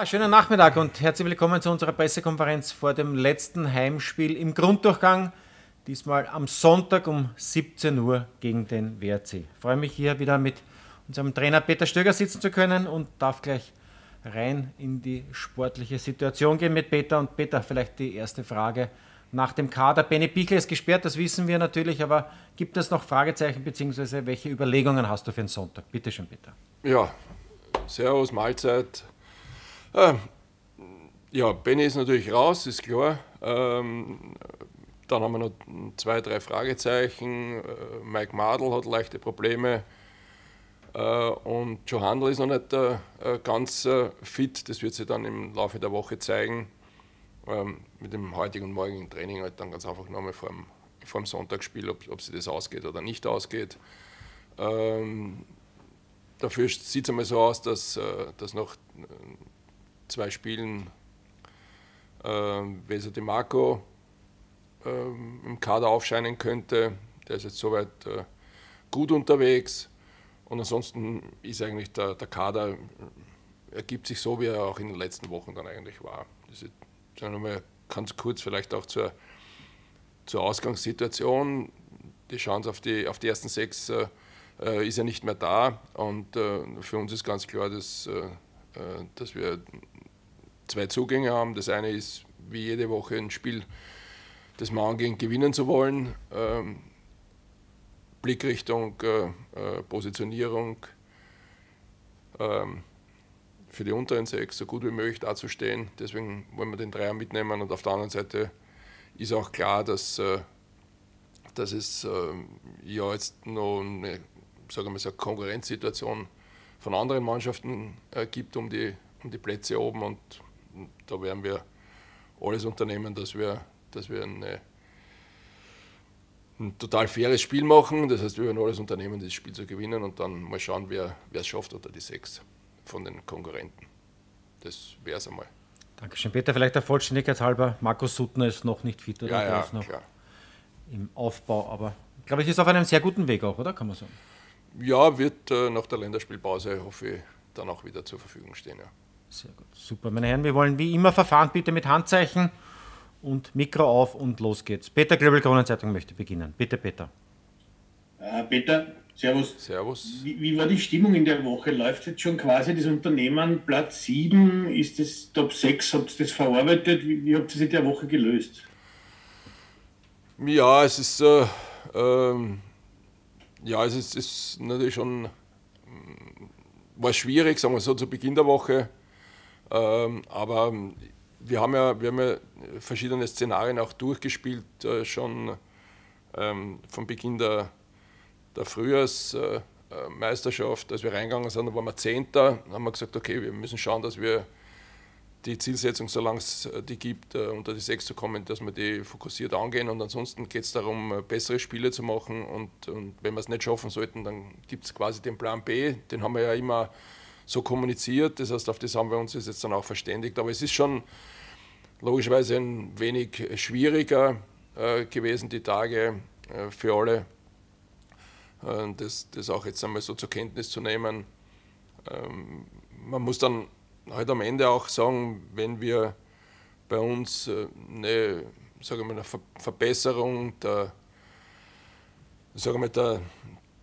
Ja, schönen Nachmittag und herzlich willkommen zu unserer Pressekonferenz vor dem letzten Heimspiel im Grunddurchgang. Diesmal am Sonntag um 17 Uhr gegen den WAC. Ich freue mich, hier wieder mit unserem Trainer Peter Stöger sitzen zu können und darf gleich rein in die sportliche Situation gehen mit Peter. Und Peter, vielleicht die erste Frage nach dem Kader. Benni Pichl ist gesperrt, das wissen wir natürlich, aber gibt es noch Fragezeichen bzw. welche Überlegungen hast du für den Sonntag? Bitte schön, Peter. Ja, servus, Mahlzeit. Ja, Benni ist natürlich raus, ist klar. Dann haben wir noch zwei, drei Fragezeichen. Mike Madl hat leichte Probleme. Und Joe Handl ist noch nicht ganz fit. Das wird sich dann im Laufe der Woche zeigen. Mit dem heutigen und morgigen Training halt dann ganz einfach nochmal vor dem Sonntagsspiel, ob sich das ausgeht oder nicht ausgeht. Dafür sieht es einmal so aus, dass nach zwei Spielen DiMarco im Kader aufscheinen könnte. Der ist jetzt soweit gut unterwegs. Und ansonsten ist eigentlich der Kader, ergibt sich so, wie er auch in den letzten Wochen dann eigentlich war. Das ist, sagen wir mal ganz kurz vielleicht auch zur Ausgangssituation. Die Chance auf die ersten sechs ist ja nicht mehr da, und für uns ist ganz klar, dass wir zwei Zugänge haben. Das eine ist, wie jede Woche ein Spiel, das wir angehen, gewinnen zu wollen. Blickrichtung, Positionierung für die unteren sechs so gut wie möglich dazustehen. Deswegen wollen wir den Dreier mitnehmen, und auf der anderen Seite ist auch klar, dass es ja jetzt noch eine, sagen wir mal, so Konkurrenzsituation von anderen Mannschaften gibt um die Plätze oben, und da werden wir alles unternehmen, dass wir ein total faires Spiel machen. Das heißt, wir werden alles unternehmen, dieses Spiel zu gewinnen, und dann mal schauen, wer es schafft unter die sechs von den Konkurrenten. Das wäre es einmal. Dankeschön, Peter. Vielleicht der Vollständigkeit halber, Markus Suttner ist noch nicht fit, oder? Ja, noch klar. Im Aufbau, aber glaube ich, ist auf einem sehr guten Weg auch, oder? Kann man sagen. Ja, wird nach der Länderspielpause, hoffe ich, dann auch wieder zur Verfügung stehen. Ja. Sehr gut, super. Meine Herren, wir wollen wie immer verfahren, bitte mit Handzeichen und Mikro auf und los geht's. Peter Glöbel, Kronenzeitung, möchte beginnen. Bitte, Peter. Peter, servus. Servus. Wie war die Stimmung in der Woche? Läuft jetzt schon quasi das Unternehmen Platz 7? Ist das Top 6? Habt ihr das verarbeitet? Wie habt ihr das in der Woche gelöst? Ja, es ist... ja, es ist natürlich schon, war schwierig, sagen wir so, zu Beginn der Woche. Aber wir haben ja verschiedene Szenarien auch durchgespielt, schon vom Beginn der Frühjahrsmeisterschaft. Als wir reingegangen sind, waren wir 10. Dann haben wir gesagt, okay, wir müssen schauen, dass wir die Zielsetzung, solange es die gibt, unter die 6 zu kommen, dass wir die fokussiert angehen. Und ansonsten geht es darum, bessere Spiele zu machen. Und wenn wir es nicht schaffen sollten, dann gibt es quasi den Plan B. Den haben wir ja immer so kommuniziert. Das heißt, auf das haben wir uns jetzt dann auch verständigt. Aber es ist schon logischerweise ein wenig schwieriger gewesen, die Tage für alle. Das auch jetzt einmal so zur Kenntnis zu nehmen. Man muss dann heute am Ende auch sagen, wenn wir bei uns eine, sagen wir mal, eine Verbesserung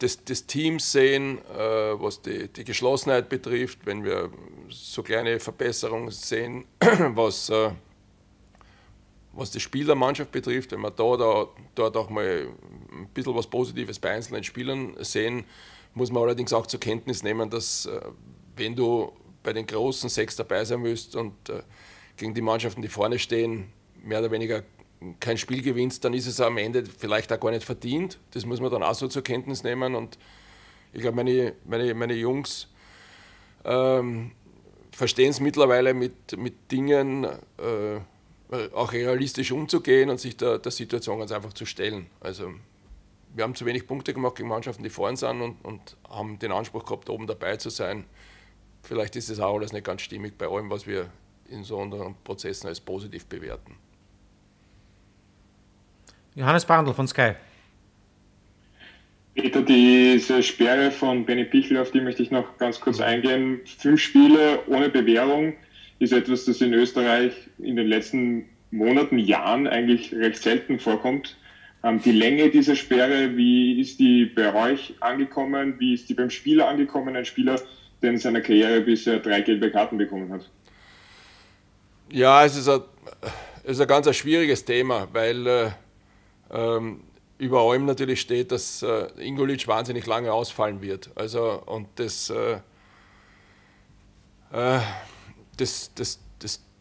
des Teams sehen, was die Geschlossenheit betrifft, wenn wir so kleine Verbesserungen sehen, was das Spiel der Mannschaft betrifft, wenn wir dort auch mal ein bisschen was Positives bei einzelnen Spielern sehen, muss man allerdings auch zur Kenntnis nehmen, dass wenn du bei den großen 6 dabei sein müsst und gegen die Mannschaften, die vorne stehen, mehr oder weniger kein Spiel gewinnst, dann ist es am Ende vielleicht auch gar nicht verdient. Das muss man dann auch so zur Kenntnis nehmen. Und ich glaube, meine Jungs verstehen es mittlerweile, mit Dingen auch realistisch umzugehen und sich der Situation ganz einfach zu stellen. Also wir haben zu wenig Punkte gemacht gegen Mannschaften, die vorne sind, und haben den Anspruch gehabt, oben dabei zu sein. Vielleicht ist es auch alles nicht ganz stimmig bei allem, was wir in so anderen Prozessen als positiv bewerten. Johannes Brandl von Sky. Peter, diese Sperre von Benni Pichl, auf die möchte ich noch ganz kurz eingehen. 5 Spiele ohne Bewährung. ist etwas, das in Österreich in den letzten Monaten, Jahren eigentlich recht selten vorkommt. Die Länge dieser Sperre, wie ist die bei euch angekommen, wie ist die beim Spieler angekommen, ein Spieler, der in seiner Karriere bisher 3 gelbe Karten bekommen hat? Ja, es ist ein ganz schwieriges Thema, weil über allem natürlich steht, dass Ingolitsch wahnsinnig lange ausfallen wird. Also, und das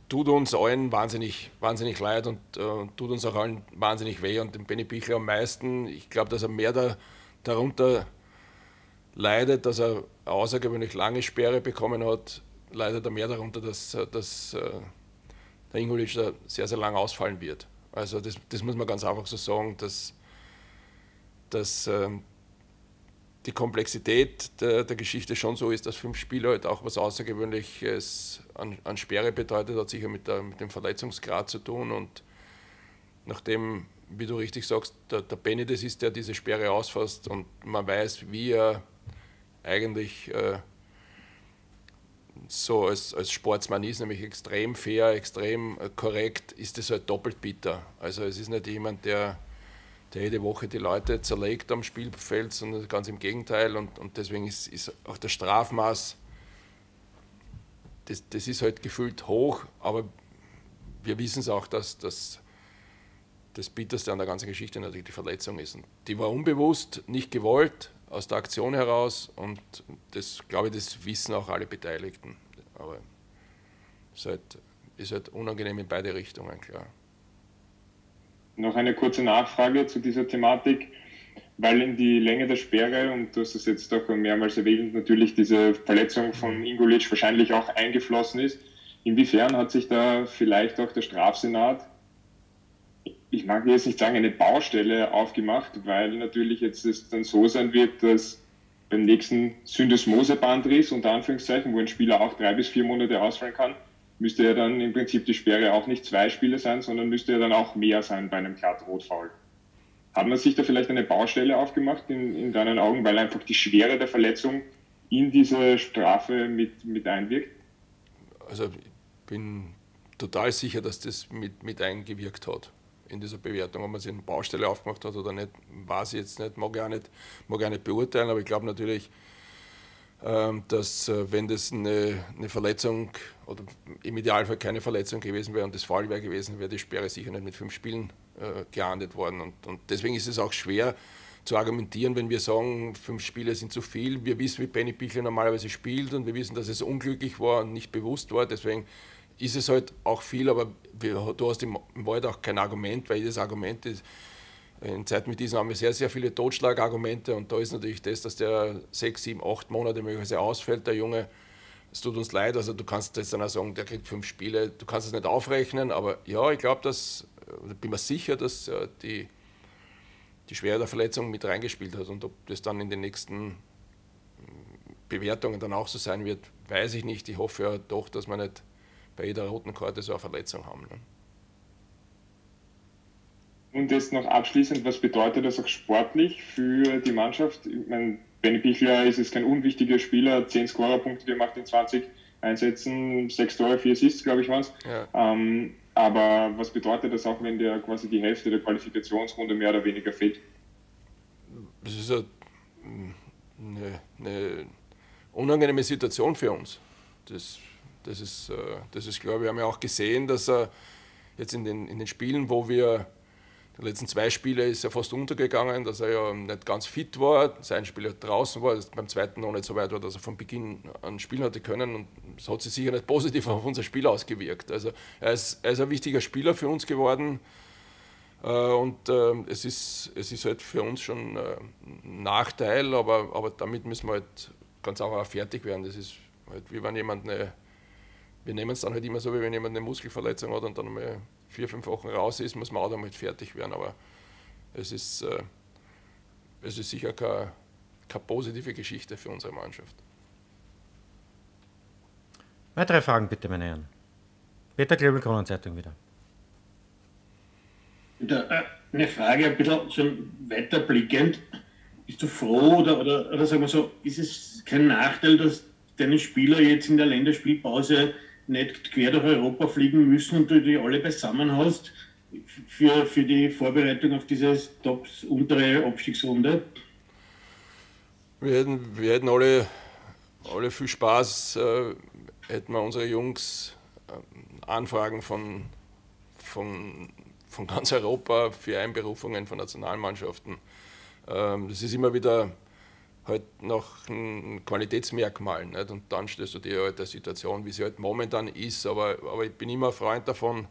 tut uns allen wahnsinnig leid und tut uns auch allen wahnsinnig weh. Und dem Benni Pichl am meisten, ich glaube, dass er mehr darunter leidet, dass er eine außergewöhnlich lange Sperre bekommen hat, leidet er mehr darunter, dass der Ingolitsch da sehr, sehr lang ausfallen wird. Also das muss man ganz einfach so sagen, dass die Komplexität der Geschichte schon so ist, dass 5 Spieler halt auch was Außergewöhnliches an Sperre bedeutet, hat sicher mit dem Verletzungsgrad zu tun. Und nachdem, wie du richtig sagst, der Benni das ist, der diese Sperre ausfasst und man weiß, wie er eigentlich so als Sportsmann ist, nämlich extrem fair, extrem korrekt, ist das halt doppelt bitter. Also es ist nicht jemand, der jede Woche die Leute zerlegt am Spielfeld, sondern ganz im Gegenteil. Und deswegen ist auch das Strafmaß, das ist halt gefühlt hoch, aber wir wissen es auch, dass das Bitterste an der ganzen Geschichte natürlich die Verletzung ist. Und die war unbewusst, nicht gewollt, aus der Aktion heraus, und das, glaube ich, das wissen auch alle Beteiligten. Aber es ist halt unangenehm in beide Richtungen, klar. Noch eine kurze Nachfrage zu dieser Thematik, weil in die Länge der Sperre, und du hast es jetzt auch mehrmals erwähnt, natürlich diese Verletzung von Ingolitsch wahrscheinlich auch eingeflossen ist. Inwiefern hat sich da vielleicht auch der Strafsenat, ich mag jetzt nicht sagen, eine Baustelle aufgemacht, weil natürlich jetzt es dann so sein wird, dass beim nächsten Syndesmose-Bandriss, unter Anführungszeichen, wo ein Spieler auch 3 bis 4 Monate ausfallen kann, müsste ja dann im Prinzip die Sperre auch nicht 2 Spiele sein, sondern müsste ja dann auch mehr sein bei einem klaren Rot-Foul. Hat man sich da vielleicht eine Baustelle aufgemacht in deinen Augen, weil einfach die Schwere der Verletzung in diese Strafe mit einwirkt? Also ich bin total sicher, dass das mit eingewirkt hat in dieser Bewertung. Ob man sich eine Baustelle aufgemacht hat oder nicht, weiß ich jetzt nicht, mag ich auch nicht beurteilen, aber ich glaube natürlich, dass wenn das eine Verletzung oder im Idealfall keine Verletzung gewesen wäre und das Foul wäre gewesen, wäre die Sperre sicher nicht mit 5 Spielen geahndet worden. Und deswegen ist es auch schwer zu argumentieren, wenn wir sagen, 5 Spiele sind zu viel. Wir wissen, wie Benni Pichl normalerweise spielt, und wir wissen, dass es unglücklich war und nicht bewusst war. Deswegen ist es halt auch viel, aber du hast im Wald auch kein Argument, weil jedes Argument ist. In Zeiten wie diesen haben wir sehr, sehr viele Totschlagargumente, und da ist natürlich das, dass der 6, 7, 8 Monate möglicherweise ausfällt, der Junge. Es tut uns leid, also du kannst jetzt dann auch sagen, der kriegt 5 Spiele, du kannst es nicht aufrechnen, aber ja, ich glaube, bin mir sicher, dass die Schwere der Verletzung mit reingespielt hat, und ob das dann in den nächsten Bewertungen dann auch so sein wird, weiß ich nicht. Ich hoffe ja doch, dass wir nicht bei jeder roten Karte so eine Verletzung haben. Ne? Und jetzt noch abschließend, was bedeutet das auch sportlich für die Mannschaft? Ich meine, Benni Pichl ist jetzt kein unwichtiger Spieler, 10 Scorerpunkte gemacht in 20 Einsätzen, 6 Tore, 4 Assists, glaube ich, waren es. Ja. Aber was bedeutet das auch, wenn der quasi die Hälfte der Qualifikationsrunde mehr oder weniger fehlt? Das ist eine unangenehme Situation für uns. Das ist, glaube ich, wir haben ja auch gesehen, dass er jetzt in den Spielen, wo wir die letzten 2 Spiele ist er fast untergegangen, dass er ja nicht ganz fit war, sein Spieler draußen war, dass beim zweiten noch nicht so weit war, dass er von Beginn an spielen hatte können, und das hat sich sicher nicht positiv auf unser Spiel ausgewirkt. Also er ist ein wichtiger Spieler für uns geworden, und es ist halt für uns schon ein Nachteil, aber damit müssen wir halt ganz einfach fertig werden. Das ist halt wie wenn jemand wir nehmen es dann halt immer so, wie wenn jemand eine Muskelverletzung hat und dann mal 4, 5 Wochen raus ist, muss man auch damit fertig werden. Aber es ist sicher keine positive Geschichte für unsere Mannschaft. Weitere Fragen bitte, meine Herren. Peter Glöbel, Kronenzeitung wieder. Eine Frage, ein bisschen schon weiterblickend. Bist du froh oder sagen wir so, ist es kein Nachteil, dass deine Spieler jetzt in der Länderspielpause nicht quer durch Europa fliegen müssen und du die alle beisammen hast für die Vorbereitung auf diese Tops untere Abstiegsrunde? Wir hätten alle viel Spaß, hätten wir unsere Jungs Anfragen von ganz Europa für Einberufungen von Nationalmannschaften. Das ist immer wieder halt nach Qualitätsmerkmalen, nicht? Und dann stößt du dir halt der Situation, wie sie halt momentan ist. Aber ich bin immer Freund davon,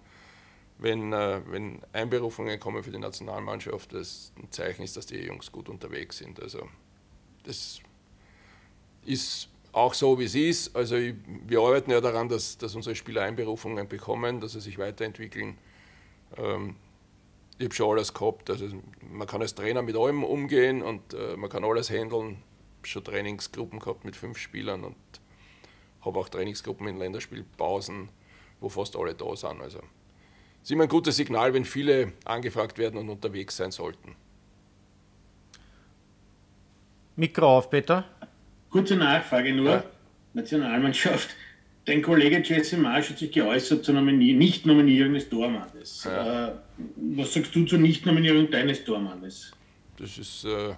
wenn Einberufungen kommen für die Nationalmannschaft, das ein Zeichen ist, dass die Jungs gut unterwegs sind. Also das ist auch so, wie es ist. Also wir arbeiten ja daran, dass unsere Spieler Einberufungen bekommen, dass sie sich weiterentwickeln. Ich habe schon alles gehabt. Also man kann als Trainer mit allem umgehen und man kann alles handeln. Ich habe schon Trainingsgruppen gehabt mit 5 Spielern und habe auch Trainingsgruppen in Länderspielpausen, wo fast alle da sind. Also es ist immer ein gutes Signal, wenn viele angefragt werden und unterwegs sein sollten. Mikro auf, Peter. Kurze Nachfrage nur, ja. Nationalmannschaft. Dein Kollege Jesse Marsch hat sich geäußert zur Nicht-Nominierung des Tormannes. Ja. Was sagst du zur Nicht-Nominierung deines Tormannes? Das ist eine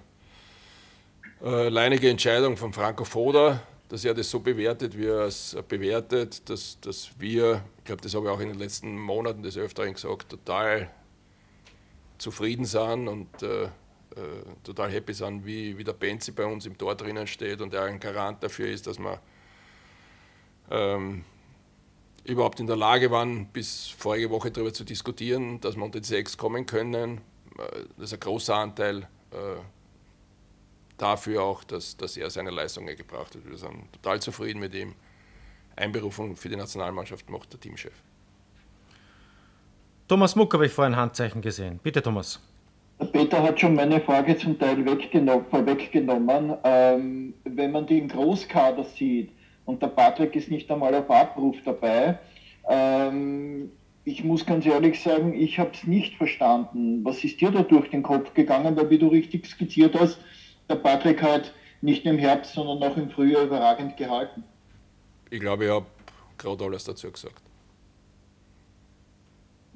alleinige Entscheidung von Franco Foda, dass er das so bewertet, wie er es bewertet, dass wir, ich glaube, das habe ich auch in den letzten Monaten des Öfteren gesagt, total zufrieden sind und total happy sind, wie der Benzi bei uns im Tor drinnen steht und er ein Garant dafür ist, dass man überhaupt in der Lage waren, bis vorige Woche darüber zu diskutieren, dass wir unter die 6 kommen können. Das ist ein großer Anteil dafür auch, dass er seine Leistungen gebracht hat. Wir sind total zufrieden mit ihm. Einberufung für die Nationalmannschaft macht der Teamchef. Thomas Muck habe ich vorhin ein Handzeichen gesehen. Bitte, Thomas. Der Peter hat schon meine Frage zum Teil vorweggenommen. Wenn man die im Großkader sieht, und der Patrick ist nicht einmal auf Abruf dabei. Ich muss ganz ehrlich sagen, ich habe es nicht verstanden. Was ist dir da durch den Kopf gegangen? Weil, wie du richtig skizziert hast, der Patrick hat nicht nur im Herbst, sondern auch im Frühjahr überragend gehalten. Ich glaube, ich habe gerade alles dazu gesagt.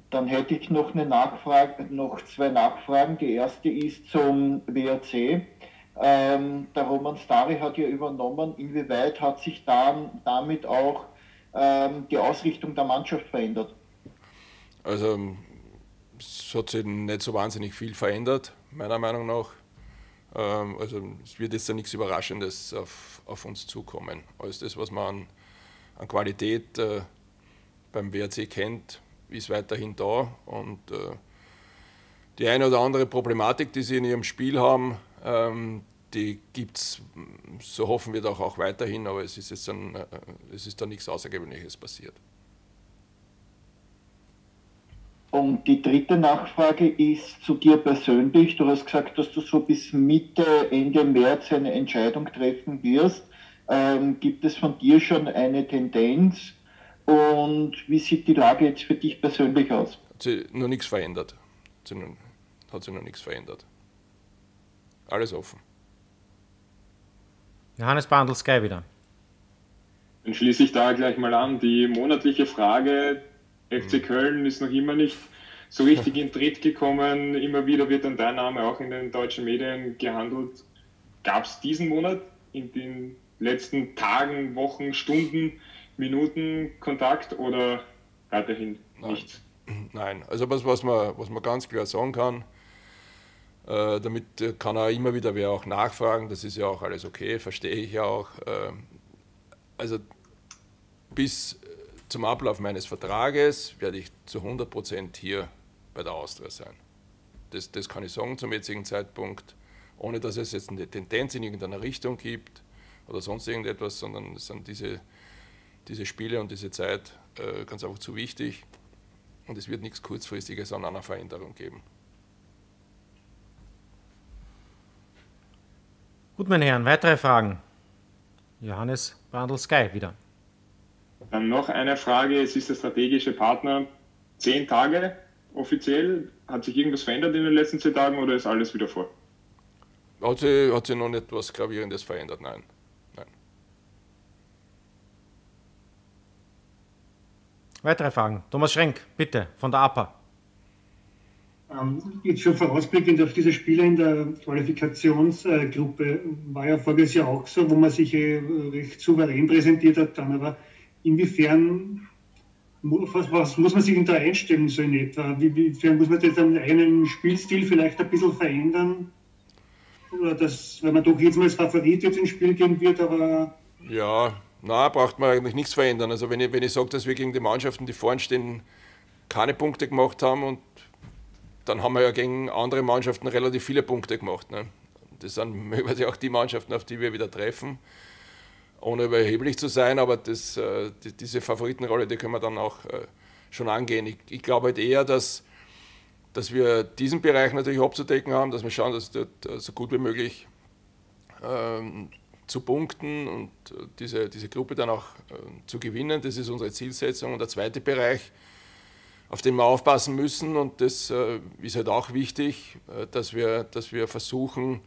Dann hätte ich noch zwei Nachfragen. Die erste ist zum WAC. Der Roman Stari hat ja übernommen, inwieweit hat sich damit auch die Ausrichtung der Mannschaft verändert? Also es hat sich nicht so wahnsinnig viel verändert, meiner Meinung nach. Also es wird jetzt ja nichts Überraschendes auf uns zukommen. Alles das, was man an Qualität beim WAC kennt, ist weiterhin da. Und die eine oder andere Problematik, die sie in ihrem Spiel haben, die gibt es, so hoffen wir doch auch weiterhin, aber es ist jetzt dann nichts Außergewöhnliches passiert. Und die dritte Nachfrage ist zu dir persönlich. Du hast gesagt, dass du so bis Mitte, Ende März eine Entscheidung treffen wirst. Gibt es von dir schon eine Tendenz? Und wie sieht die Lage jetzt für dich persönlich aus? Hat sich noch nichts verändert. Alles offen. Johannes Brandl, Sky wieder. Dann schließe ich da gleich mal an. Die monatliche Frage, FC Köln ist noch immer nicht so richtig in Tritt gekommen. Immer wieder wird dann dein Name auch in den deutschen Medien gehandelt. Gab es diesen Monat in den letzten Tagen, Wochen, Stunden, Minuten Kontakt oder weiterhin nichts? Nein, also was man ganz klar sagen kann, damit kann auch immer wieder wer auch nachfragen, das ist ja auch alles okay, verstehe ich ja auch. Also bis zum Ablauf meines Vertrages werde ich zu 100% hier bei der Austria sein. Das kann ich sagen zum jetzigen Zeitpunkt, ohne dass es jetzt eine Tendenz in irgendeiner Richtung gibt oder sonst irgendetwas, sondern es sind diese Spiele und diese Zeit ganz einfach zu wichtig und es wird nichts Kurzfristiges an einer Veränderung geben. Gut, meine Herren, weitere Fragen. Johannes Brandl, Sky wieder. Dann noch eine Frage, es ist der strategische Partner. 10 Tage offiziell, hat sich irgendwas verändert in den letzten 10 Tagen oder ist alles wieder vor? Hat sich noch nicht etwas Gravierendes verändert, nein. Weitere Fragen? Thomas Schrenk, bitte, von der APA. Jetzt schon vorausblickend auf diese Spiele in der Qualifikationsgruppe, war ja voriges Jahr auch so, wo man sich recht souverän präsentiert hat dann, aber inwiefern, was muss man sich denn da einstellen so in etwa? Inwiefern muss man jetzt einen Spielstil vielleicht ein bisschen verändern? Oder dass, wenn man doch jetzt mal als Favorit jetzt ins Spiel gehen wird, aber... Ja, na, braucht man eigentlich nichts verändern. Also wenn ich sage, dass wir gegen die Mannschaften, die vorne stehen, keine Punkte gemacht haben und dann haben wir ja gegen andere Mannschaften relativ viele Punkte gemacht. Ne? Das sind möglicherweise auch die Mannschaften, auf die wir wieder treffen, ohne überheblich zu sein, aber diese Favoritenrolle, die können wir dann auch schon angehen. Ich glaube halt eher, dass wir diesen Bereich natürlich abzudecken haben, dass wir schauen, dass dort so gut wie möglich zu punkten und diese Gruppe dann auch zu gewinnen. Das ist unsere Zielsetzung. Und der zweite Bereich, auf den wir aufpassen müssen, und das ist halt auch wichtig, dass wir versuchen,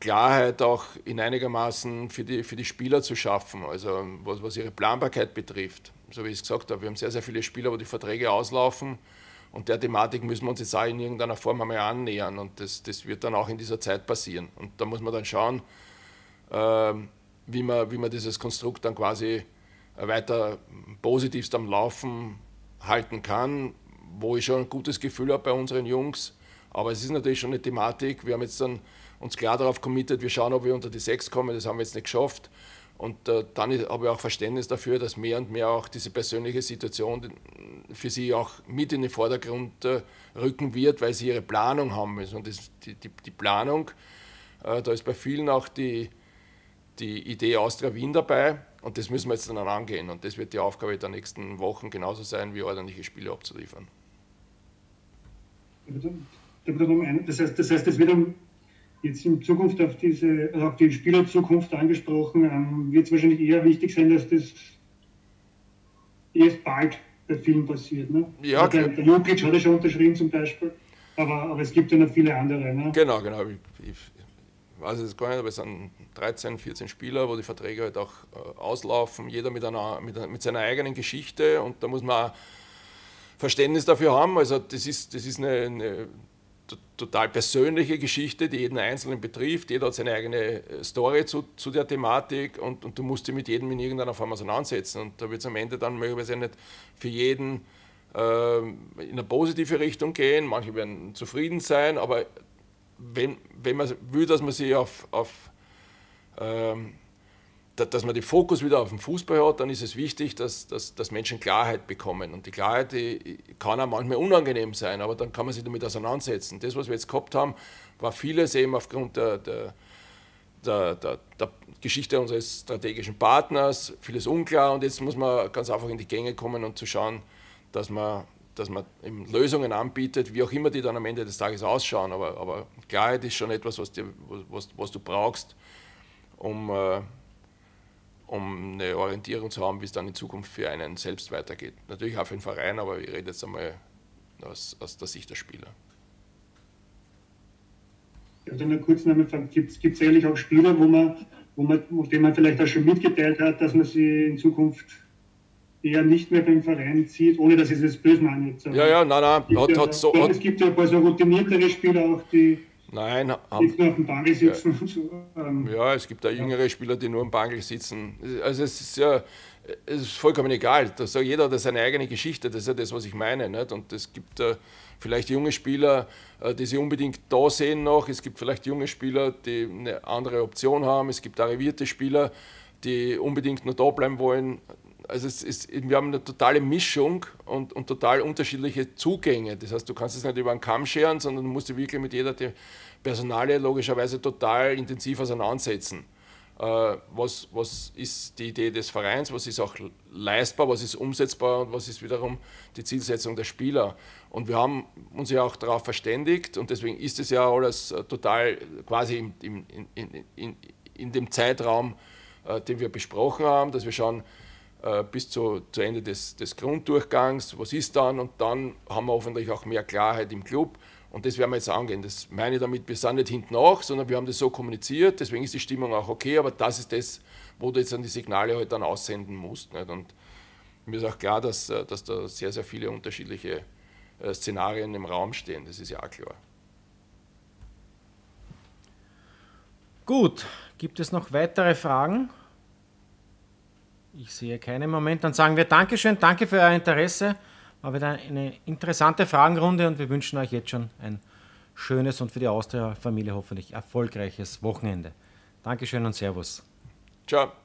Klarheit auch in einigermaßen für die Spieler zu schaffen, also was ihre Planbarkeit betrifft. So wie ich es gesagt habe, wir haben sehr, sehr viele Spieler, wo die Verträge auslaufen, und der Thematik müssen wir uns jetzt auch in irgendeiner Form einmal annähern, und das wird dann auch in dieser Zeit passieren. Und da muss man dann schauen, wie man dieses Konstrukt dann quasi weiter positivst am Laufen halten kann, wo ich schon ein gutes Gefühl habe bei unseren Jungs. Aber es ist natürlich schon eine Thematik. Wir haben jetzt dann uns klar darauf committed, wir schauen, ob wir unter die 6 kommen. Das haben wir jetzt nicht geschafft. Und dann habe ich auch Verständnis dafür, dass mehr und mehr auch diese persönliche Situation für sie auch mit in den Vordergrund rücken wird, weil sie ihre Planung haben müssen. Und die Planung, da ist bei vielen auch die Idee Austria Wien dabei. Und das müssen wir jetzt dann angehen. Und das wird die Aufgabe der nächsten Wochen genauso sein, wie ordentliche Spiele abzuliefern. Das heißt, das wird jetzt in Zukunft auf die Spielerzukunft angesprochen, wird es wahrscheinlich eher wichtig sein, dass das erst bald bei vielen passiert. Ne? Ja, klar. Der Jukic hat ja schon unterschrieben zum Beispiel, aber es gibt ja noch viele andere. Ne? Genau. Also es sind 13, 14 Spieler, wo die Verträge halt auch auslaufen, jeder mit seiner eigenen Geschichte, und da muss man auch Verständnis dafür haben. Also das ist eine total persönliche Geschichte, die jeden Einzelnen betrifft, jeder hat seine eigene Story zu der Thematik, und du musst dich mit jedem in irgendeiner Form auseinandersetzen, und da wird es am Ende dann möglicherweise nicht für jeden in eine positive Richtung gehen, manche werden zufrieden sein, aber wenn man will, dass man sich dass man den Fokus wieder auf den Fußball hat, dann ist es wichtig, dass Menschen Klarheit bekommen. Und die Klarheit, die kann auch manchmal unangenehm sein, aber dann kann man sich damit auseinandersetzen. Das, was wir jetzt gehabt haben, war vieles eben aufgrund der Geschichte unseres strategischen Partners, vieles unklar, und jetzt muss man ganz einfach in die Gänge kommen und zu schauen, dass man eben Lösungen anbietet, wie auch immer die dann am Ende des Tages ausschauen. Aber Klarheit ist schon etwas, was du brauchst, um eine Orientierung zu haben, wie es dann in Zukunft für einen selbst weitergeht. Natürlich auch für den Verein, aber ich rede jetzt einmal aus der Sicht der Spieler. Ja, dann kurz noch mal, gibt es ehrlich auch Spieler, denen man vielleicht auch schon mitgeteilt hat, dass man sie in Zukunft eher nicht mehr beim Verein zieht, ohne dass ich es böse meine jetzt. Es gibt ja ein paar so routiniertere Spieler auch, die nur auf dem Bankel sitzen. Ja. Und so, es gibt da jüngere Spieler, die nur am Bankel sitzen. Also es ist vollkommen egal. Das, jeder hat seine eigene Geschichte, das ist ja das, was ich meine. Nicht? Und es gibt vielleicht junge Spieler, die sie unbedingt da sehen noch. Es gibt vielleicht junge Spieler, die eine andere Option haben. Es gibt arrivierte Spieler, die unbedingt nur da bleiben wollen. Also wir haben eine totale Mischung und total unterschiedliche Zugänge. Das heißt, du kannst es nicht über einen Kamm scheren, sondern du musst dich wirklich mit jeder Personalie logischerweise total intensiv auseinandersetzen. Was ist die Idee des Vereins, was ist auch leistbar, was ist umsetzbar und was ist wiederum die Zielsetzung der Spieler. Und wir haben uns ja auch darauf verständigt, und deswegen ist es ja alles total quasi in dem Zeitraum, den wir besprochen haben, dass wir schauen, bis zu Ende des Grunddurchgangs, was ist dann, und dann haben wir hoffentlich auch mehr Klarheit im Club, und das werden wir jetzt angehen. Das meine ich damit, wir sind nicht hinten nach, sondern wir haben das so kommuniziert, deswegen ist die Stimmung auch okay, aber das ist das, wo du jetzt dann die Signale halt dann aussenden musst. Nicht? Und Mir ist auch klar, dass da sehr, sehr viele unterschiedliche Szenarien im Raum stehen. Das ist ja auch klar. Gut, gibt es noch weitere Fragen? Ich sehe keine im Moment. Dann sagen wir Dankeschön, danke für euer Interesse. War wieder eine interessante Fragenrunde und wir wünschen euch jetzt schon ein schönes und für die Austria-Familie hoffentlich erfolgreiches Wochenende. Dankeschön und Servus. Ciao.